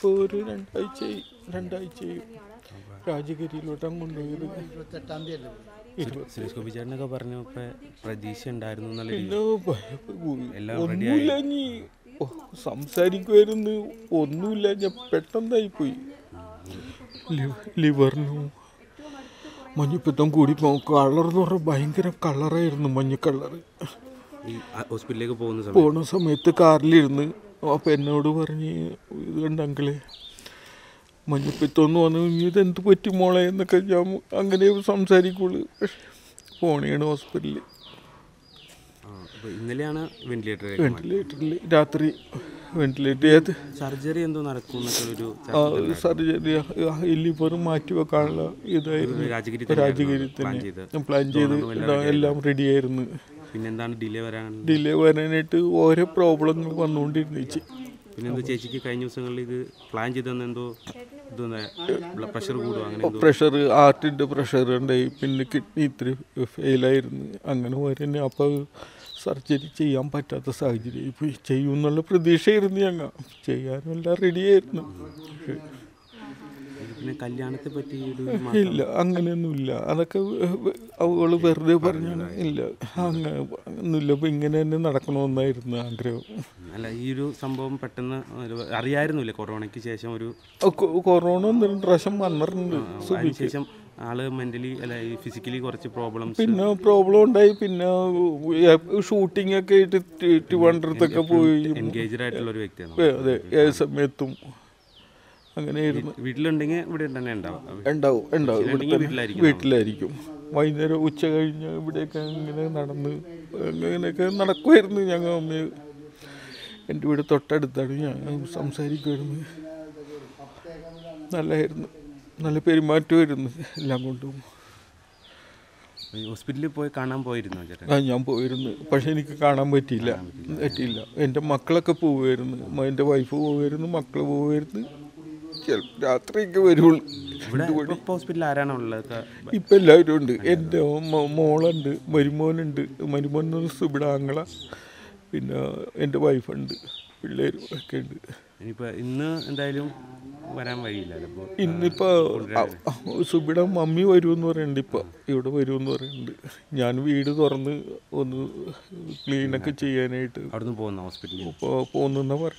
Puri Randai Chi, Rajagiri Lotangun. Srisko Vijayanaga Parno Pradesh and Diagonal. No, but Mulani Samsari Quernu or Nulaja Petan Daipu Liverno Manupetan Guripo, color or buying a color in the Manucolor. Hospital bonus of the car linen of a nodover and uncle. Manipitono and Twitimola and the Kajam, and gave some sericool pony and hospital. Ineliana ventilator, ventilated surgery and Narakuna. Surgery, liver, Matua, either Rajagiri, and Planjay, Radiator. Deliver and it or a problem one wounded nature. In the Chechiki, I knew suddenly the Plangidan and the pressure wood. Pressure arted the pressure and I pin the kidney trip if a liar and over in the upper surgery, Yampata the surgery. If we say you know the share in the younger, Chayar will radiate. Kalyanate, but you do Anganula, Alaka, all over the Varna, Hanga, Nulabing and Narakon Nairna. And you do some bomb pattern, Ariar Nula Corona Kisham, Corona, then Russian Mandarin, so Kisham, Allah mentally, physically got a problem. No problem, type in now shooting a gate to under the Kapu engaged at Lorictum. Yes, a metum. Wheatlanding would end up and out and out with Larry. Why there would take not a queer young and would have thought that some sari good. Nalaperi Matu Lamudu Hospital Poy Kanam Poyrin. I think we will do it. Hospital Arana. People I don't end the Moland, Marimon and Marimon Subangla in the wife and Pillar. In the Dilum, where am I? In the Subida Mummy, I don't know and Dipper. You don't know and Yanweed or the clean a kitchen and it. Or the bone hospital. Pon the number.